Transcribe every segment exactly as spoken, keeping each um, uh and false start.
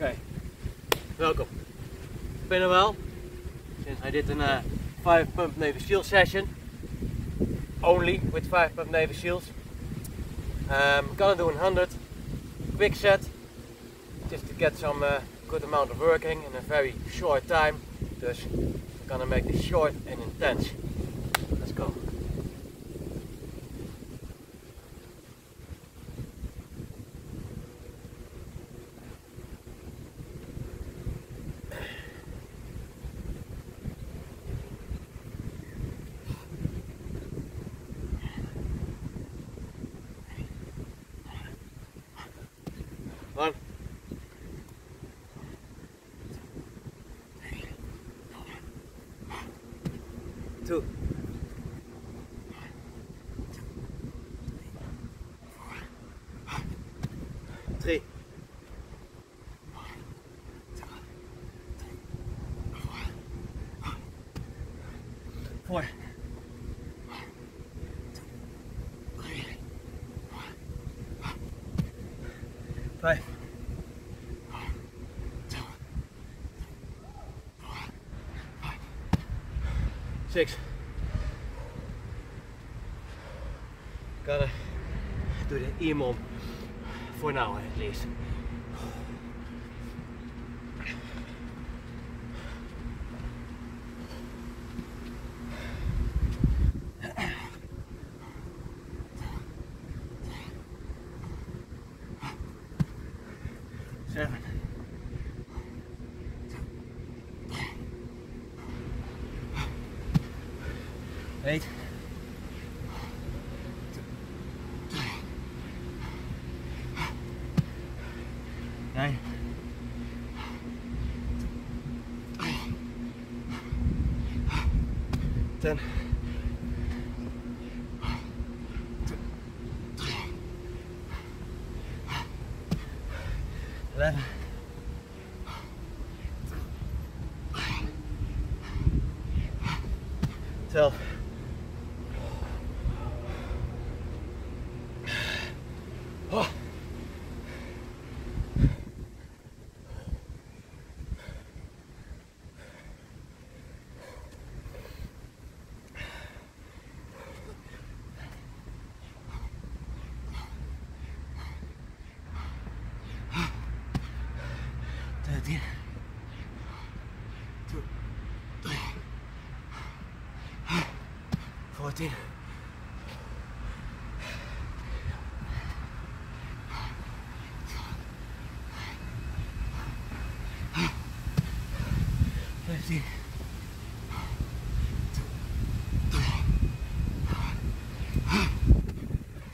Oké, welkom. Ik ben er wel. Sinds I did a five pump Navy Seals session. Only with five pump Navy Seals. Um, I'm gonna do one hundred quick set just to get some uh, good amount of working in a very short time. Dus I'm gonna make this short and intense. Let's go. One. Two. Three. Four. Five. Six. Gotta do the E M O M for now at least. Seven. Eight. Nine. Ten. eleven, twelve, oh. thirteen, fourteen, fifteen,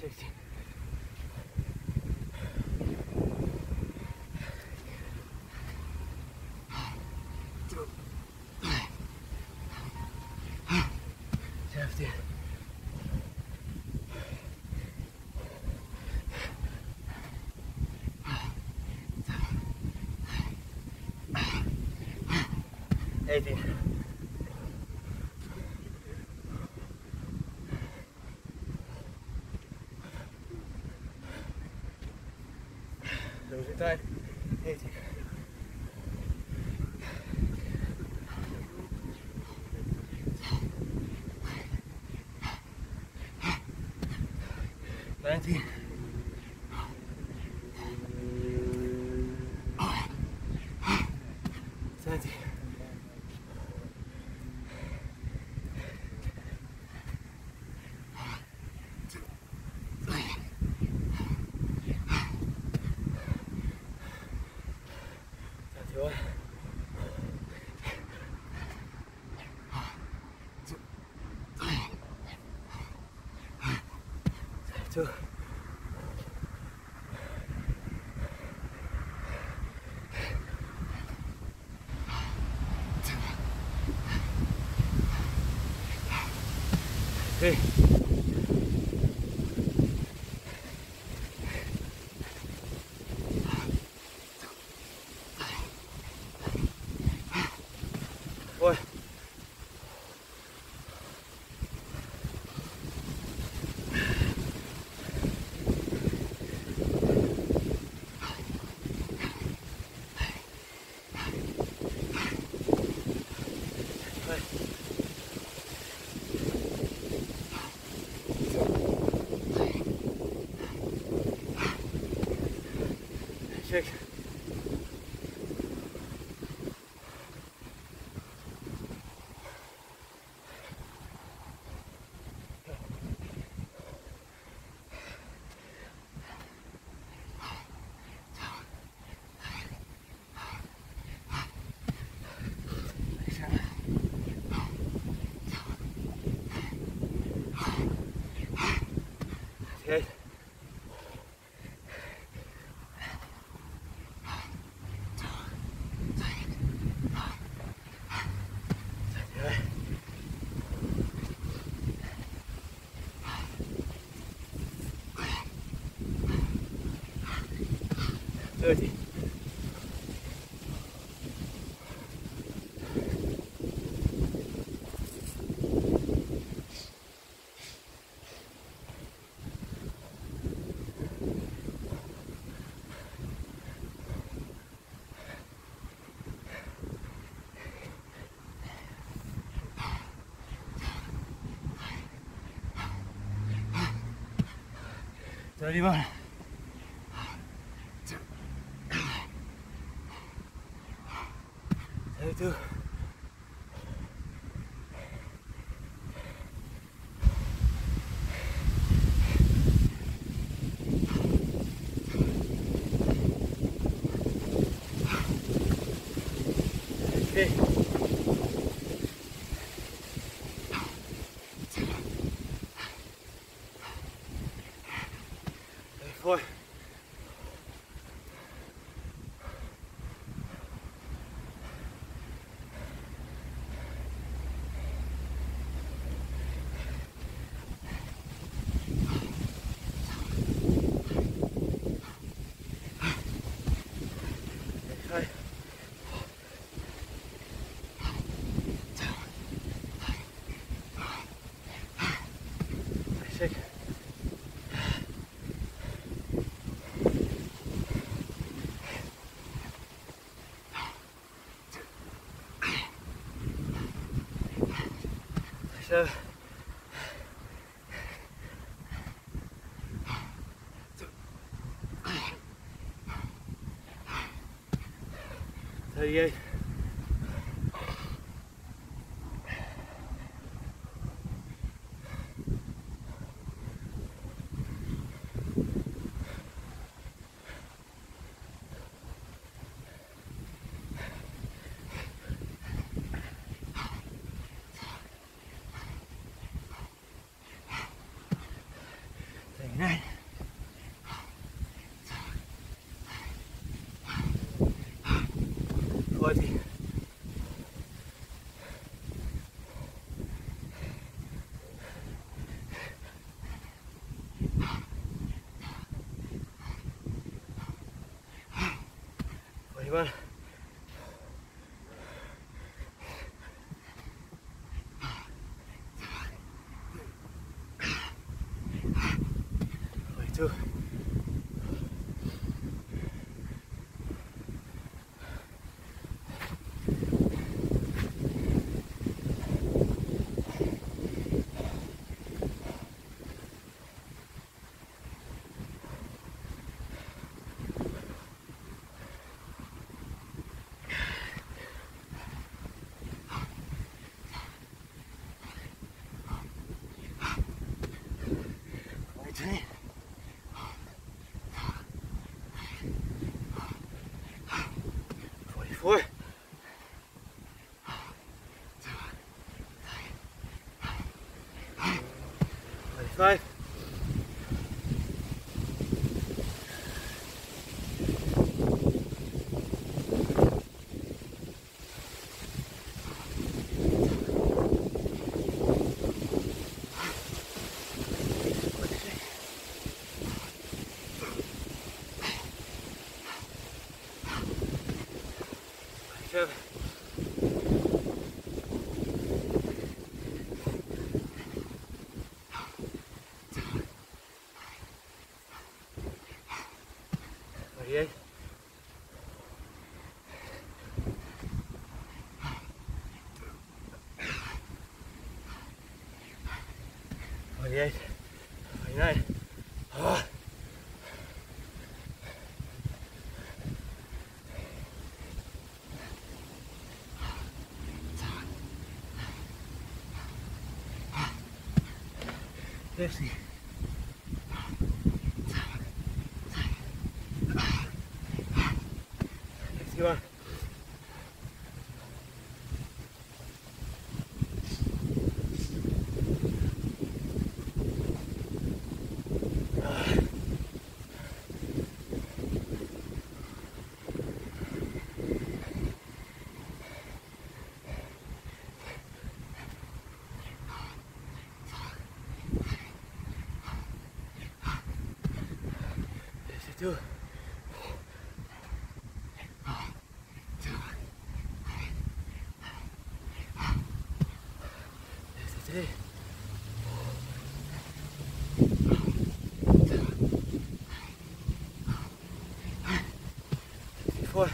sixteen. seventeen, eighteen, losing time, eighteen. nineteen, twenty, twenty-one, two, three, four, Check. Okay. thirty. thirty-one. thirty-two. Okay. Boy. So thirty-eight. Right. forty. forty-one. Two. Four. Five. Seven. forty-eight. forty-eight. forty-nine. Listen. Let's go on. Do it. This is it. Before.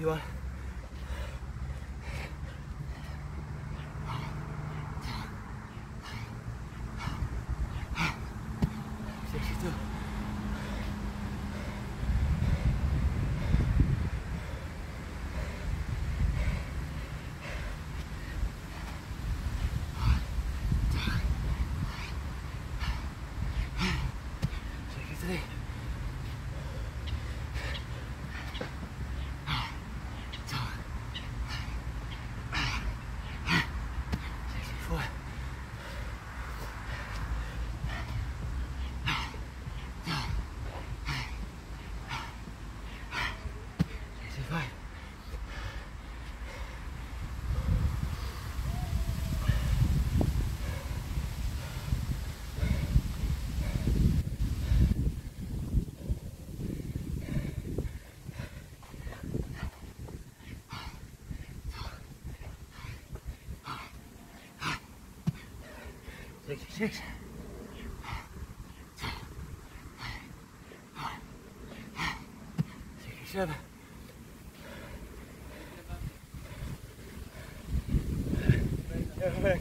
You are. Six. Sixty-seven. Sixty-eight.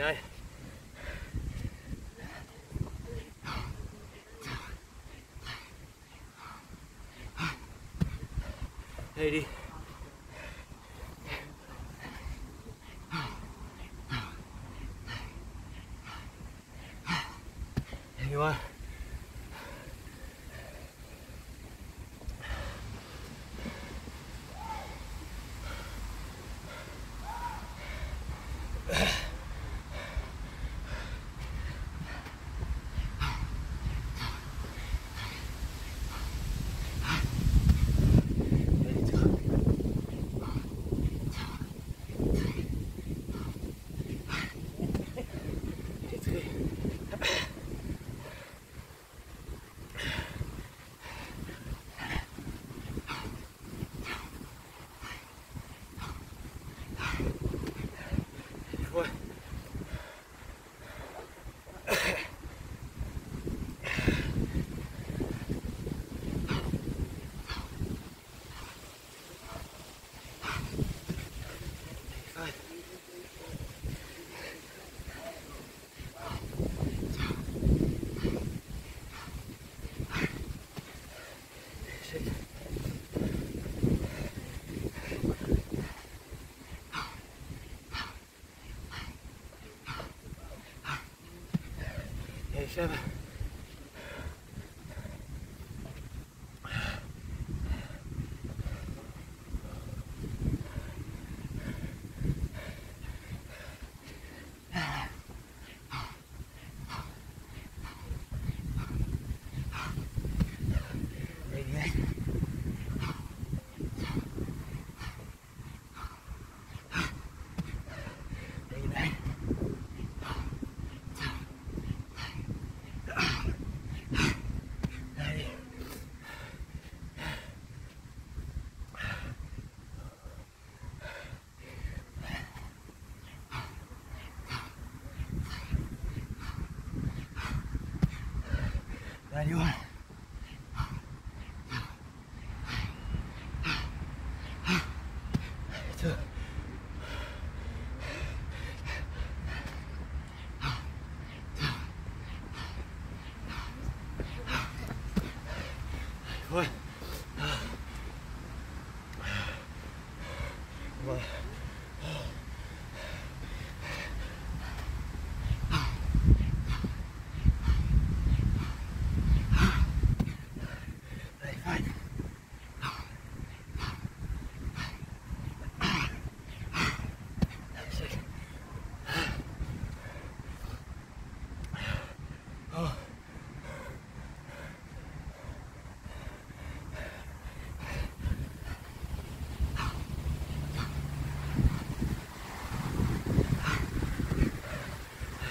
No. eighty. There you are. Seven. You are.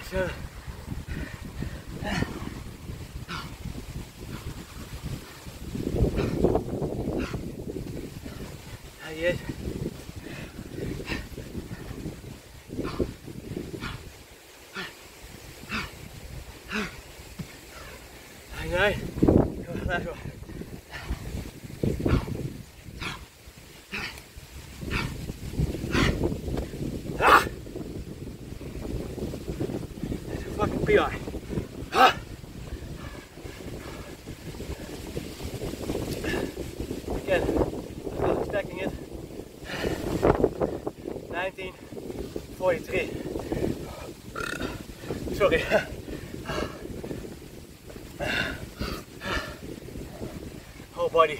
Sure. Not yet. Hang on. Go lateral. B I Huh? Again, I'm not expecting it. nineteen forty-three. Sorry. Whole body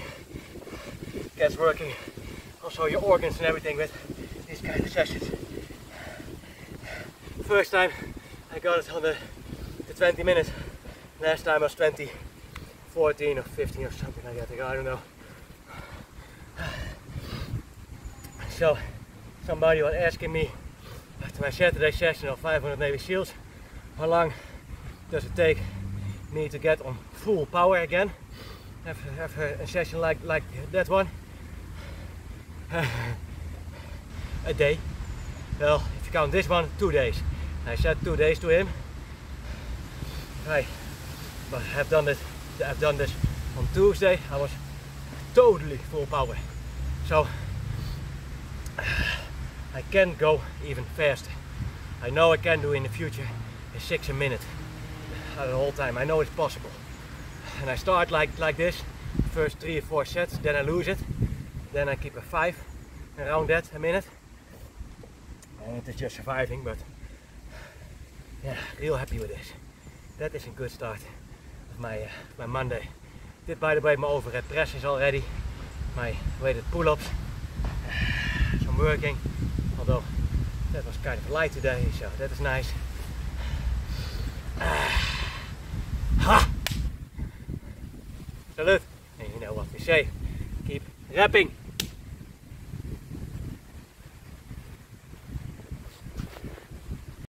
gets working. Also your organs and everything with these kind of sessions. First time I got it on the twenty minutes. Last time I was twenty, fourteen or fifteen or something like that. I don't know. So somebody was asking me after my Saturday session of five hundred Navy Seals, how long does it take me to get on full power again after, after a session like like that one? A day. Well, if you count this one, two days. I said two days to him. Right, but I've done this. I've done this on Tuesday. I was totally full power, so I can go even faster. I know I can do in the future is six a minute uh, the whole time. I know it's possible. And I start like, like this, first three or four sets, then I lose it. Then I keep a five, around that a minute. And it is just surviving, but yeah, real happy with this. That is a good start of my, uh, my Monday. Did by the way my overhead presses already, my weighted pull-ups. So I'm working, although that was kind of light today, so that is nice. Uh, ha! Salute! And you know what we say, keep repping!